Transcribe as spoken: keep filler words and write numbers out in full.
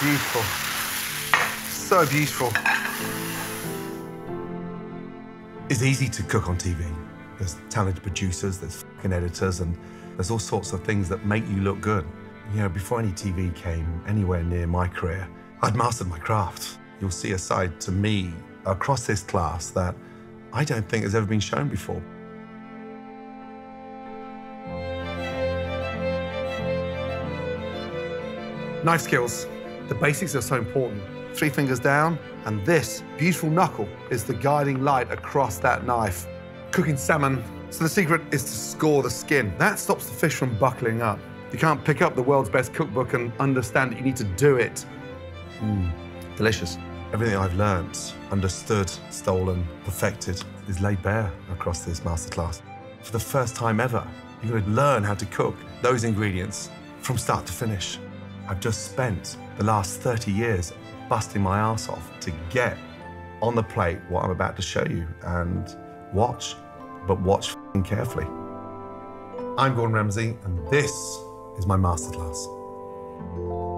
beautiful. So beautiful. It's easy to cook on T V. There's talented producers, there's fucking editors, and there's all sorts of things that make you look good. You know, before any T V came anywhere near my career, I'd mastered my craft. You'll see a side to me across this class that I don't think has ever been shown before. Knife skills, the basics are so important. Three fingers down, and this beautiful knuckle is the guiding light across that knife. Cooking salmon, so the secret is to score the skin. That stops the fish from buckling up. You can't pick up the world's best cookbook and understand that you need to do it. Mm, delicious. Everything I've learned, understood, stolen, perfected is laid bare across this masterclass. For the first time ever, you're going to learn how to cook those ingredients from start to finish. I've just spent the last thirty years busting my ass off to get on the plate what I'm about to show you, and watch, but watch f***ing carefully. I'm Gordon Ramsay, and this is my masterclass.